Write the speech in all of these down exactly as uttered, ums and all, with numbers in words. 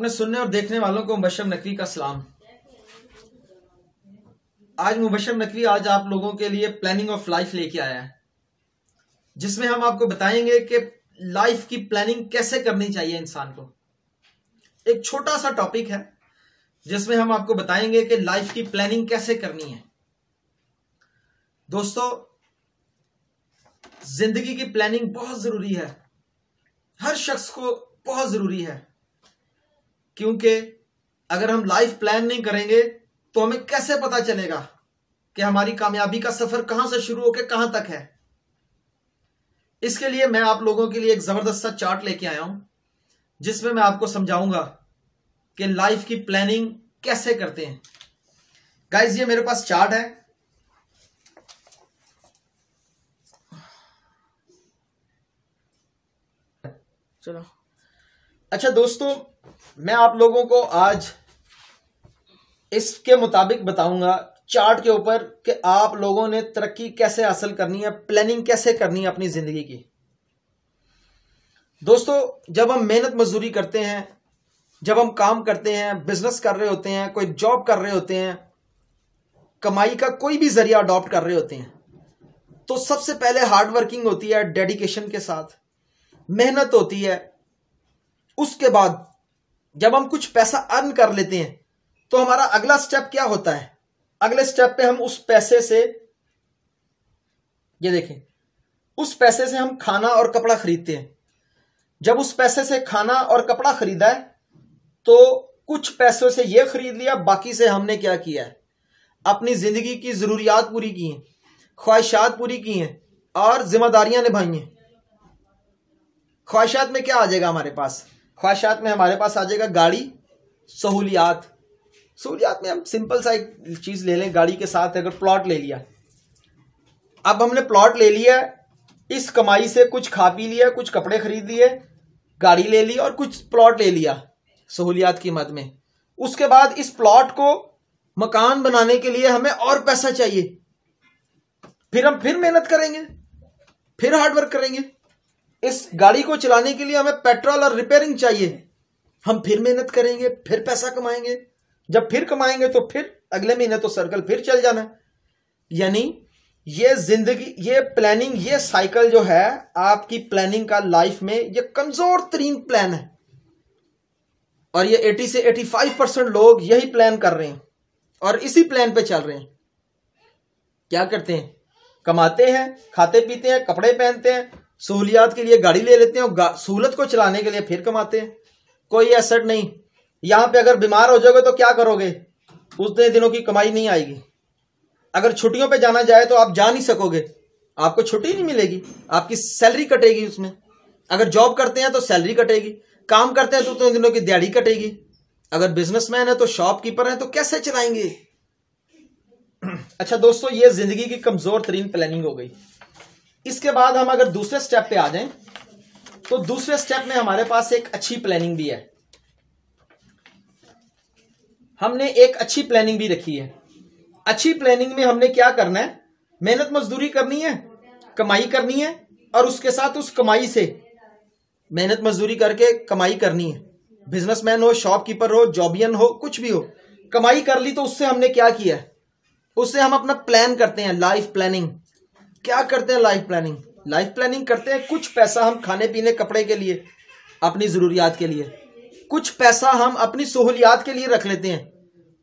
अपने सुनने और देखने वालों को मुबशर नकवी का सलाम। आज मुबशर नकवी आज आप लोगों के लिए प्लानिंग ऑफ लाइफ लेके आया है, जिसमें हम आपको बताएंगे कि लाइफ की प्लानिंग कैसे करनी चाहिए इंसान को। एक छोटा सा टॉपिक है जिसमें हम आपको बताएंगे कि लाइफ की प्लानिंग कैसे करनी है। दोस्तों, जिंदगी की प्लानिंग बहुत जरूरी है, हर शख्स को बहुत जरूरी है, क्योंकि अगर हम लाइफ प्लान नहीं करेंगे तो हमें कैसे पता चलेगा कि हमारी कामयाबी का सफर कहां से शुरू होकर कहां तक है। इसके लिए मैं आप लोगों के लिए एक जबरदस्त सा चार्ट लेके आया हूं, जिसमें मैं आपको समझाऊंगा कि लाइफ की प्लानिंग कैसे करते हैं। गाइस, ये मेरे पास चार्ट है, चलो। अच्छा दोस्तों, मैं आप लोगों को आज इसके मुताबिक बताऊंगा चार्ट के ऊपर कि आप लोगों ने तरक्की कैसे हासिल करनी है, प्लानिंग कैसे करनी है अपनी जिंदगी की। दोस्तों, जब हम मेहनत मजदूरी करते हैं, जब हम काम करते हैं, बिजनेस कर रहे होते हैं, कोई जॉब कर रहे होते हैं, कमाई का कोई भी जरिया अडॉप्ट कर रहे होते हैं, तो सबसे पहले हार्ड वर्किंग होती है, डेडिकेशन के साथ मेहनत होती है। उसके बाद जब हम कुछ पैसा अर्न कर लेते हैं तो हमारा अगला स्टेप क्या होता है। अगले स्टेप पे हम उस पैसे से, ये देखें, उस पैसे से हम खाना और कपड़ा खरीदते हैं। जब उस पैसे से खाना और कपड़ा खरीदा है तो कुछ पैसों से ये खरीद लिया, बाकी से हमने क्या किया है, अपनी जिंदगी की जरूरियात पूरी की हैं, ख्वाहिशात पूरी की हैं और जिम्मेदारियां निभाई हैं। ख्वाहिशात में क्या आ जाएगा हमारे पास, ख्वाहिशात में हमारे पास आ जाएगा गाड़ी, सहूलियात। सहूलियात में हम सिंपल सा एक चीज़ ले लें, गाड़ी के साथ अगर प्लॉट ले लिया, अब हमने प्लॉट ले लिया, इस कमाई से कुछ खा पी लिया, कुछ कपड़े खरीद लिए, गाड़ी ले ली और कुछ प्लॉट ले लिया सहूलियात की मद में। उसके बाद इस प्लॉट को मकान बनाने के लिए हमें और पैसा चाहिए, फिर हम फिर मेहनत करेंगे, फिर हार्डवर्क करेंगे। इस गाड़ी को चलाने के लिए हमें पेट्रोल और रिपेयरिंग चाहिए, हम फिर मेहनत करेंगे, फिर पैसा कमाएंगे। जब फिर कमाएंगे तो फिर अगले महीने तो सर्कल फिर चल जाना है। यानी ये जिंदगी, ये प्लानिंग, ये साइकिल जो है आपकी प्लानिंग का, लाइफ में ये कमजोर तरीन प्लान है, और ये अस्सी से पचासी परसेंट लोग यही प्लान कर रहे हैं और इसी प्लान पे चल रहे हैं। क्या करते हैं, कमाते हैं, खाते पीते हैं, कपड़े पहनते हैं, सहूलियात के लिए गाड़ी ले लेते हैं और सहूलत को चलाने के लिए फिर कमाते हैं। कोई एसेट नहीं। यहाँ पे अगर बीमार हो जाओगे तो क्या करोगे, उतने दिनों की कमाई नहीं आएगी। अगर छुट्टियों पे जाना जाए तो आप जा नहीं सकोगे, आपको छुट्टी नहीं मिलेगी, आपकी सैलरी कटेगी उसमें। अगर जॉब करते हैं तो सैलरी कटेगी, काम करते हैं तो उतने दिनों की दिहाड़ी कटेगी। अगर बिजनेसमैन है तो, शॉपकीपर है तो कैसे चलाएंगे। अच्छा दोस्तों, ये जिंदगी की कमजोर तरीन प्लानिंग हो गई। इसके बाद हम अगर दूसरे स्टेप पे आ जाएं तो दूसरे स्टेप में हमारे पास एक अच्छी प्लानिंग भी है, हमने एक अच्छी प्लानिंग भी रखी है। अच्छी प्लानिंग में हमने क्या करना है, मेहनत मजदूरी करनी है, कमाई करनी है, और उसके साथ उस कमाई से, मेहनत मजदूरी करके कमाई करनी है। बिजनेसमैन हो, शॉपकीपर हो, जॉबियन हो, कुछ भी हो, कमाई कर ली तो उससे हमने क्या किया है, उससे हम अपना प्लान करते हैं, लाइफ प्लानिंग। क्या करते हैं लाइफ प्लानिंग, लाइफ प्लानिंग करते हैं कुछ पैसा हम खाने पीने कपड़े के लिए, अपनी ज़रूरियात के लिए, कुछ पैसा हम अपनी सहूलियात के लिए रख लेते हैं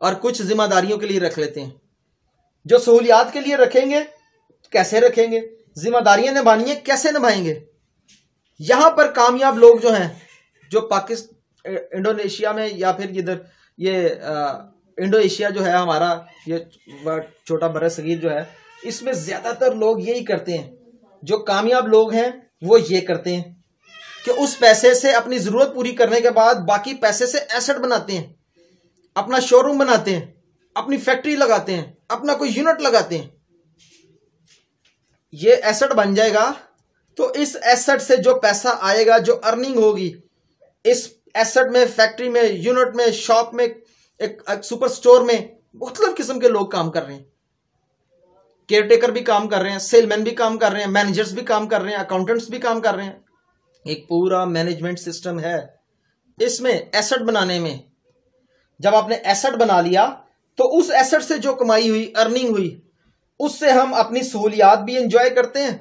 और कुछ जिम्मेदारियों के लिए रख लेते हैं। जो सहूलियात के लिए रखेंगे कैसे रखेंगे, जिम्मेदारियां निभानी है कैसे निभाएंगे। यहाँ पर कामयाब लोग जो हैं, जो पाकिस्तान, इंडोनेशिया में या फिर इधर ये इंडो एशिया जो है हमारा, ये छोटा बड़ा सगीर जो है, इसमें ज्यादातर लोग यही करते हैं। जो कामयाब लोग हैं वो ये करते हैं कि उस पैसे से अपनी जरूरत पूरी करने के बाद बाकी पैसे से एसेट बनाते हैं, अपना शोरूम बनाते हैं, अपनी फैक्ट्री लगाते हैं, अपना कोई यूनिट लगाते हैं। ये एसेट बन जाएगा तो इस एसेट से जो पैसा आएगा, जो अर्निंग होगी, इस एसेट में, फैक्ट्री में, यूनिट में, शॉप में, एक, एक सुपर स्टोर में मुख्तलिफ किस्म के लोग काम कर रहे हैं। केयरटेकर भी काम कर रहे हैं, सेलमैन भी काम कर रहे हैं, मैनेजर्स भी काम कर रहे हैं, अकाउंटेंट्स भी काम कर रहे हैं। एक पूरा मैनेजमेंट सिस्टम है इसमें एसेट बनाने में, जब आपने एसेट बना लिया तो उस एसेट से जो कमाई हुई, अर्निंग हुई, उससे हम अपनी सहूलियात भी एंजॉय करते हैं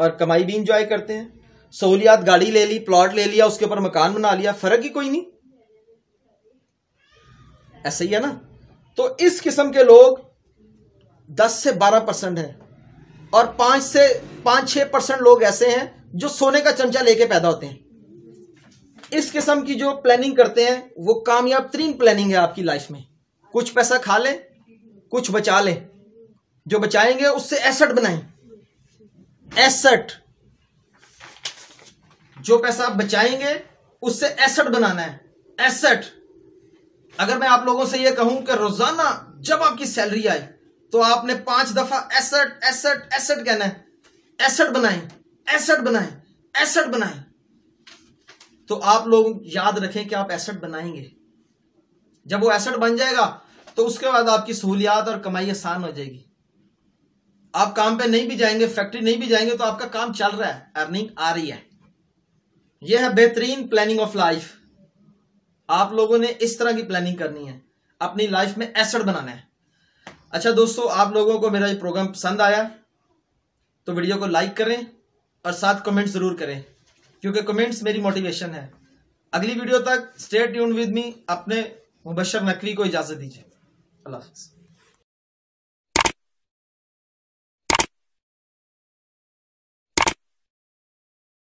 और कमाई भी इंजॉय करते हैं। सहूलियात, गाड़ी ले ली, प्लॉट ले लिया, उसके ऊपर मकान बना लिया, फर्क ही कोई नहीं, ऐसे ही है ना। तो इस किस्म के लोग दस से बारह परसेंट हैं और पांच से पांच छह परसेंट लोग ऐसे हैं जो सोने का चमचा लेके पैदा होते हैं। इस किस्म की जो प्लानिंग करते हैं वो कामयाब तरीन प्लानिंग है आपकी लाइफ में। कुछ पैसा खा लें, कुछ बचा लें, जो बचाएंगे उससे एसेट बनाएं। एसेट, जो पैसा आप बचाएंगे उससे एसेट बनाना है। एसेट, अगर मैं आप लोगों से यह कहूं कि रोजाना जब आपकी सैलरी आए तो आपने पांच दफा एसेट एसेट एसेट कहना है, एसेट बनाएं, एसेट बनाएं, एसेट बनाएं, तो आप लोग याद रखें कि आप एसेट बनाएंगे। जब वो एसेट बन जाएगा तो उसके बाद आपकी सहूलियात और कमाई आसान हो जाएगी। आप काम पे नहीं भी जाएंगे, फैक्ट्री नहीं भी जाएंगे, तो आपका काम चल रहा है, अर्निंग आ रही है। यह है बेहतरीन प्लानिंग ऑफ लाइफ। आप लोगों ने इस तरह की प्लानिंग करनी है, अपनी लाइफ में एसेट बनाना है। अच्छा दोस्तों, आप लोगों को मेरा ये प्रोग्राम पसंद आया तो वीडियो को लाइक करें और साथ कमेंट जरूर करें, क्योंकि कमेंट्स मेरी मोटिवेशन है। अगली वीडियो तक स्टे ट्यून्ड विद मी। अपने मुबशर नकवी को इजाजत दीजिए। अल्लाह हाफिज़।